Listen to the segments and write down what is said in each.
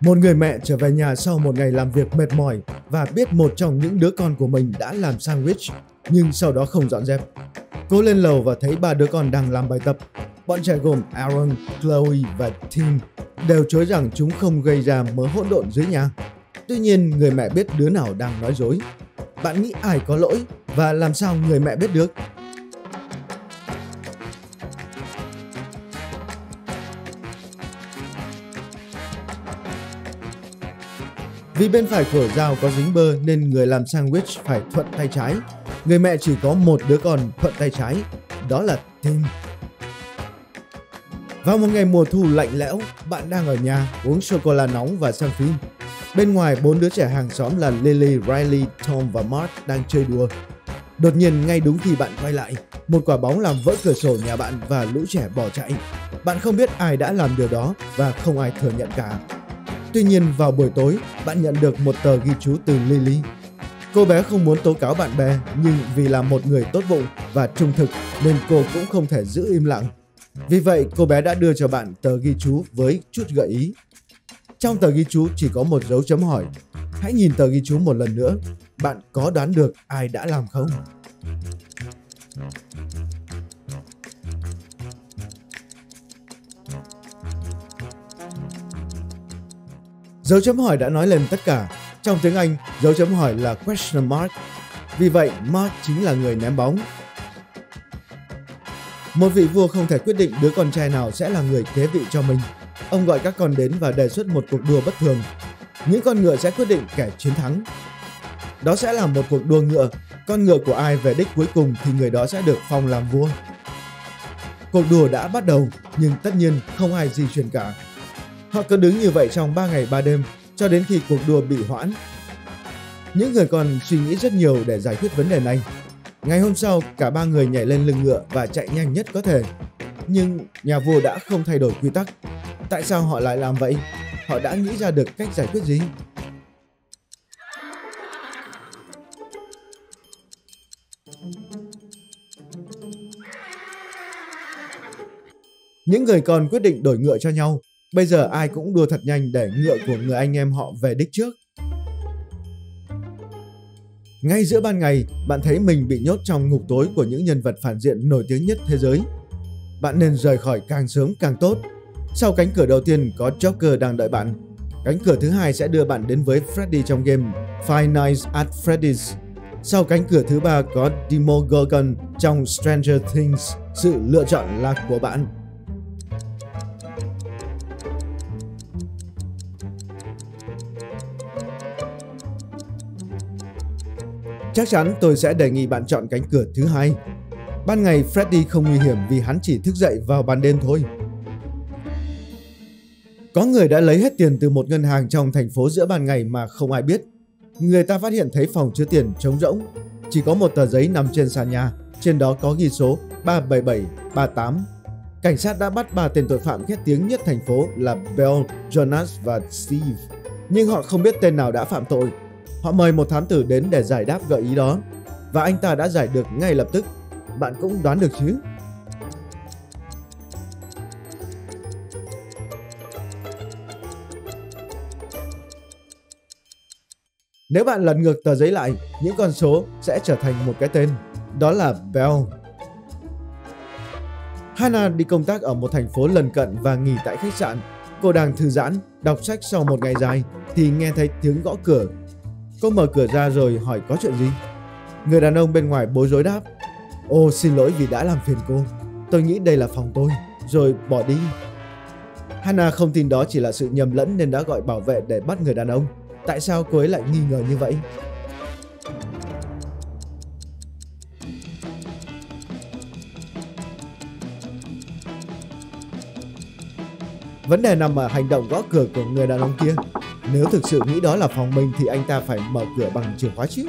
Một người mẹ trở về nhà sau một ngày làm việc mệt mỏi và biết một trong những đứa con của mình đã làm sandwich nhưng sau đó không dọn dẹp. Cô lên lầu và thấy ba đứa con đang làm bài tập. Bọn trẻ gồm Aaron, Chloe và Tim đều chối rằng chúng không gây ra mớ hỗn độn dưới nhà. Tuy nhiên, người mẹ biết đứa nào đang nói dối. Bạn nghĩ ai có lỗi và làm sao người mẹ biết được? Vì bên phải của dao có dính bơ nên người làm sandwich phải thuận tay trái. Người mẹ chỉ có một đứa con thuận tay trái, đó là Tim. Vào một ngày mùa thu lạnh lẽo, bạn đang ở nhà uống sô-cô-la nóng và xem phim. Bên ngoài, bốn đứa trẻ hàng xóm là Lily, Riley, Tom và Mark đang chơi đùa. Đột nhiên, ngay đúng khi bạn quay lại, một quả bóng làm vỡ cửa sổ nhà bạn và lũ trẻ bỏ chạy. Bạn không biết ai đã làm điều đó và không ai thừa nhận cả. Tuy nhiên, vào buổi tối, bạn nhận được một tờ ghi chú từ Lily. Cô bé không muốn tố cáo bạn bè, nhưng vì là một người tốt bụng và trung thực nên cô cũng không thể giữ im lặng. Vì vậy, cô bé đã đưa cho bạn tờ ghi chú với chút gợi ý. Trong tờ ghi chú chỉ có một dấu chấm hỏi. Hãy nhìn tờ ghi chú một lần nữa. Bạn có đoán được ai đã làm không? Dấu chấm hỏi đã nói lên tất cả. Trong tiếng Anh, dấu chấm hỏi là question mark. Vì vậy, Mark chính là người ném bóng. Một vị vua không thể quyết định đứa con trai nào sẽ là người kế vị cho mình. Ông gọi các con đến và đề xuất một cuộc đua bất thường. Những con ngựa sẽ quyết định kẻ chiến thắng. Đó sẽ là một cuộc đua ngựa. Con ngựa của ai về đích cuối cùng thì người đó sẽ được phong làm vua. Cuộc đua đã bắt đầu, nhưng tất nhiên không ai di chuyển cả. Họ cứ đứng như vậy trong 3 ngày 3 đêm, cho đến khi cuộc đua bị hoãn. Những người con suy nghĩ rất nhiều để giải quyết vấn đề này. Ngày hôm sau, cả ba người nhảy lên lưng ngựa và chạy nhanh nhất có thể. Nhưng nhà vua đã không thay đổi quy tắc. Tại sao họ lại làm vậy? Họ đã nghĩ ra được cách giải quyết gì? Những người con quyết định đổi ngựa cho nhau. Bây giờ ai cũng đua thật nhanh để ngựa của người anh em họ về đích trước. Ngay giữa ban ngày, bạn thấy mình bị nhốt trong ngục tối của những nhân vật phản diện nổi tiếng nhất thế giới. Bạn nên rời khỏi càng sớm càng tốt. Sau cánh cửa đầu tiên có Joker đang đợi bạn. Cánh cửa thứ hai sẽ đưa bạn đến với Freddy trong game Five Nights at Freddy's. Sau cánh cửa thứ ba có Demogorgon trong Stranger Things. Sự lựa chọn là của bạn. Chắc chắn tôi sẽ đề nghị bạn chọn cánh cửa thứ hai. Ban ngày Freddy không nguy hiểm vì hắn chỉ thức dậy vào ban đêm thôi. Có người đã lấy hết tiền từ một ngân hàng trong thành phố giữa ban ngày mà không ai biết. Người ta phát hiện thấy phòng chứa tiền trống rỗng. Chỉ có một tờ giấy nằm trên sàn nhà, trên đó có ghi số 37738. Cảnh sát đã bắt 3 tên tội phạm khét tiếng nhất thành phố là Bell, Jonas và Steve. Nhưng họ không biết tên nào đã phạm tội. Họ mời một thám tử đến để giải đáp gợi ý đó. Và anh ta đã giải được ngay lập tức. Bạn cũng đoán được chứ? Nếu bạn lật ngược tờ giấy lại, những con số sẽ trở thành một cái tên, đó là Bell. Hannah đi công tác ở một thành phố lân cận và nghỉ tại khách sạn. Cô đang thư giãn, đọc sách sau một ngày dài, thì nghe thấy tiếng gõ cửa. Cô mở cửa ra rồi hỏi có chuyện gì. Người đàn ông bên ngoài bối rối đáp, "Ô, xin lỗi vì đã làm phiền cô. Tôi nghĩ đây là phòng tôi", rồi bỏ đi. Hannah không tin đó chỉ là sự nhầm lẫn nên đã gọi bảo vệ để bắt người đàn ông. Tại sao cô ấy lại nghi ngờ như vậy? Vấn đề nằm ở hành động gõ cửa của người đàn ông kia. Nếu thực sự nghĩ đó là phòng mình thì anh ta phải mở cửa bằng chìa khóa chứ.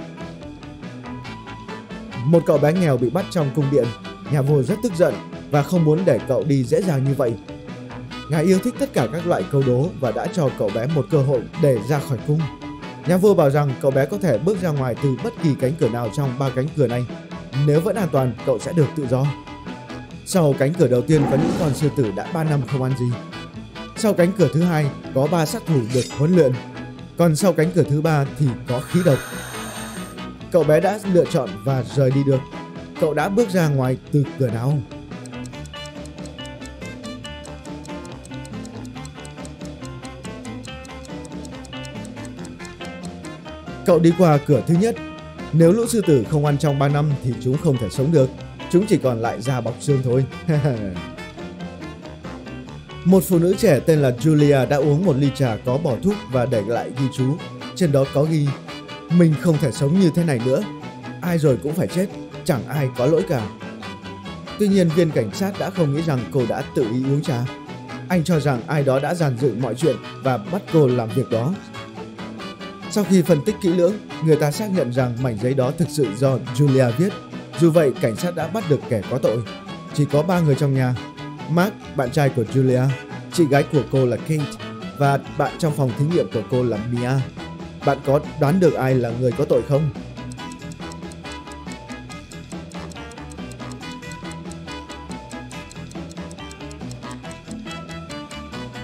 Một cậu bé nghèo bị bắt trong cung điện. Nhà vua rất tức giận và không muốn để cậu đi dễ dàng như vậy. Ngài yêu thích tất cả các loại câu đố và đã cho cậu bé một cơ hội để ra khỏi cung. Nhà vua bảo rằng cậu bé có thể bước ra ngoài từ bất kỳ cánh cửa nào trong 3 cánh cửa này. Nếu vẫn an toàn, cậu sẽ được tự do. Sau cánh cửa đầu tiên có những con sư tử đã 3 năm không ăn gì. Sau cánh cửa thứ hai có 3 sát thủ được huấn luyện, còn sau cánh cửa thứ ba thì có khí độc. Cậu bé đã lựa chọn và rời đi được. Cậu đã bước ra ngoài từ cửa nào? Cậu đi qua cửa thứ nhất. Nếu lũ sư tử không ăn trong 3 năm thì chúng không thể sống được. Chúng chỉ còn lại da bọc xương thôi. Một phụ nữ trẻ tên là Julia đã uống một ly trà có bỏ thuốc và để lại ghi chú. Trên đó có ghi: mình không thể sống như thế này nữa. Ai rồi cũng phải chết. Chẳng ai có lỗi cả. Tuy nhiên viên cảnh sát đã không nghĩ rằng cô đã tự ý uống trà. Anh cho rằng ai đó đã dàn dựng mọi chuyện và bắt cô làm việc đó. Sau khi phân tích kỹ lưỡng, người ta xác nhận rằng mảnh giấy đó thực sự do Julia viết. Dù vậy, cảnh sát đã bắt được kẻ có tội. Chỉ có 3 người trong nhà: Mark, bạn trai của Julia, chị gái của cô là Kate, và bạn trong phòng thí nghiệm của cô là Mia. Bạn có đoán được ai là người có tội không?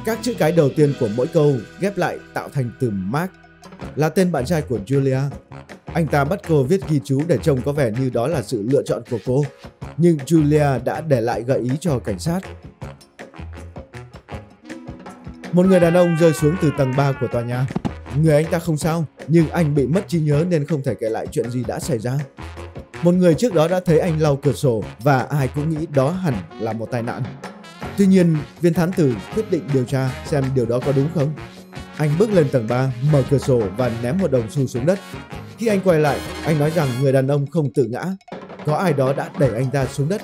Các chữ cái đầu tiên của mỗi câu ghép lại tạo thành từ Mark, là tên bạn trai của Julia. Anh ta bắt cô viết ghi chú để trông có vẻ như đó là sự lựa chọn của cô. Nhưng Julia đã để lại gợi ý cho cảnh sát. Một người đàn ông rơi xuống từ tầng 3 của tòa nhà. Người anh ta không sao, nhưng anh bị mất trí nhớ nên không thể kể lại chuyện gì đã xảy ra. Một người trước đó đã thấy anh lau cửa sổ và ai cũng nghĩ đó hẳn là một tai nạn. Tuy nhiên, viên thám tử quyết định điều tra xem điều đó có đúng không. Anh bước lên tầng 3, mở cửa sổ và ném một đồng xu xuống đất. Khi anh quay lại, anh nói rằng người đàn ông không tự ngã. Có ai đó đã đẩy anh ta xuống đất.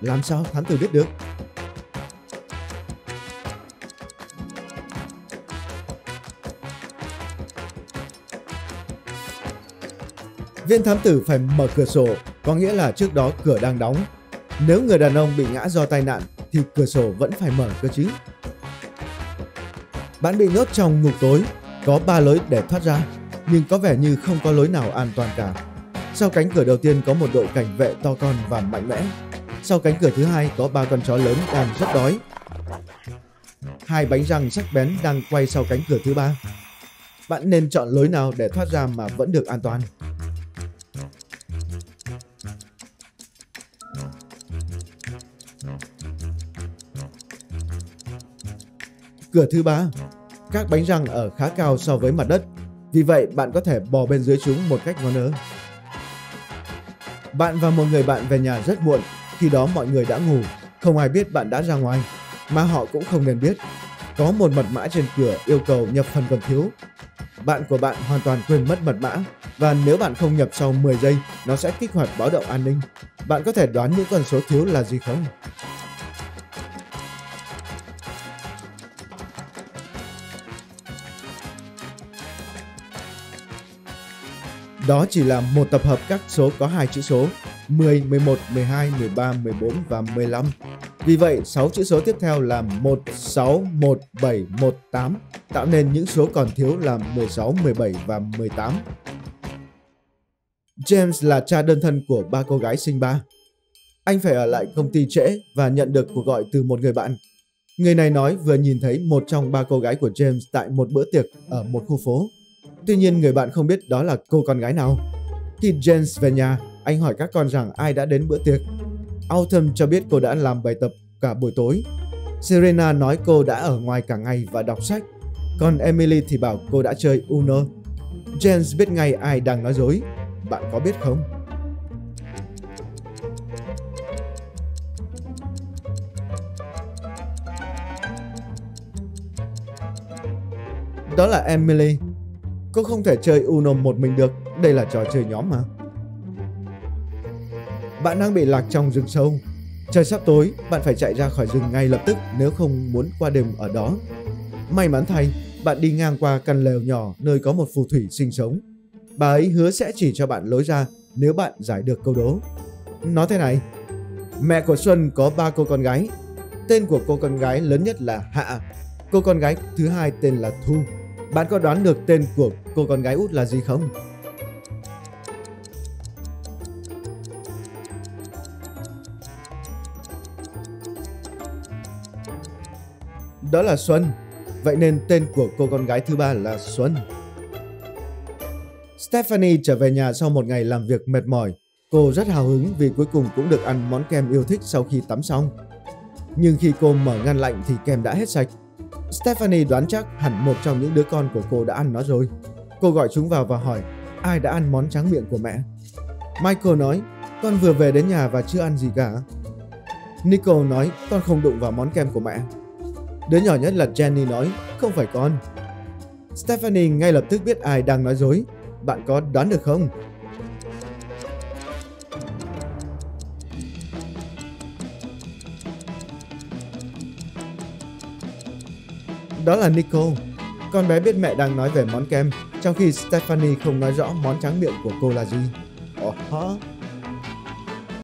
Làm sao thám tử biết được? Viên thám tử phải mở cửa sổ, có nghĩa là trước đó cửa đang đóng. Nếu người đàn ông bị ngã do tai nạn thì cửa sổ vẫn phải mở cơ chứ. Bạn bị nhốt trong ngục tối, có 3 lối để thoát ra, nhưng có vẻ như không có lối nào an toàn cả. Sau cánh cửa đầu tiên có một đội cảnh vệ to con và mạnh mẽ. Sau cánh cửa thứ hai có 3 con chó lớn đang rất đói. 2 bánh răng sắc bén đang quay sau cánh cửa thứ ba. Bạn nên chọn lối nào để thoát ra mà vẫn được an toàn? Cửa thứ ba, các bánh răng ở khá cao so với mặt đất, vì vậy bạn có thể bò bên dưới chúng một cách ngon ngờ. Bạn và một người bạn về nhà rất muộn, khi đó mọi người đã ngủ, không ai biết bạn đã ra ngoài, mà họ cũng không nên biết. Có một mật mã trên cửa yêu cầu nhập phần còn thiếu. Bạn của bạn hoàn toàn quên mất mật mã, và nếu bạn không nhập sau 10 giây, nó sẽ kích hoạt báo động an ninh. Bạn có thể đoán những con số thiếu là gì không? Đó chỉ là một tập hợp các số có 2 chữ số: 10, 11, 12, 13, 14 và 15. Vì vậy, 6 chữ số tiếp theo là 1, 6, 1, 7, 1, 8, tạo nên những số còn thiếu là 16, 17 và 18. James là cha đơn thân của 3 cô gái sinh ba. Anh phải ở lại công ty trễ và nhận được cuộc gọi từ một người bạn. Người này nói vừa nhìn thấy một trong 3 cô gái của James tại một bữa tiệc ở một khu phố. Tuy nhiên người bạn không biết đó là cô con gái nào. Khi James về nhà, anh hỏi các con rằng ai đã đến bữa tiệc. Autumn cho biết cô đã làm bài tập cả buổi tối. Serena nói cô đã ở ngoài cả ngày và đọc sách. Còn Emily thì bảo cô đã chơi Uno. James biết ngay ai đang nói dối. Bạn có biết không? Đó là Emily. Cô không thể chơi Uno một mình được, đây là trò chơi nhóm mà. Bạn đang bị lạc trong rừng sâu. Trời sắp tối, bạn phải chạy ra khỏi rừng ngay lập tức nếu không muốn qua đêm ở đó. May mắn thay, bạn đi ngang qua căn lều nhỏ nơi có một phù thủy sinh sống. Bà ấy hứa sẽ chỉ cho bạn lối ra nếu bạn giải được câu đố. Nó thế này: mẹ của Xuân có 3 cô con gái. Tên của cô con gái lớn nhất là Hạ. Cô con gái thứ hai tên là Thu. Bạn có đoán được tên của cô con gái út là gì không? Đó là Xuân. Vậy nên tên của cô con gái thứ ba là Xuân. Stephanie trở về nhà sau một ngày làm việc mệt mỏi. Cô rất hào hứng vì cuối cùng cũng được ăn món kem yêu thích sau khi tắm xong. Nhưng khi cô mở ngăn lạnh thì kem đã hết sạch. Stephanie đoán chắc hẳn một trong những đứa con của cô đã ăn nó rồi. Cô gọi chúng vào và hỏi ai đã ăn món tráng miệng của mẹ. Michael nói con vừa về đến nhà và chưa ăn gì cả. Nicole nói con không đụng vào món kem của mẹ. Đứa nhỏ nhất là Jenny nói không phải con. Stephanie ngay lập tức biết ai đang nói dối. Bạn có đoán được không? Đó là Nicole. Con bé biết mẹ đang nói về món kem, trong khi Stephanie không nói rõ món tráng miệng của cô là gì.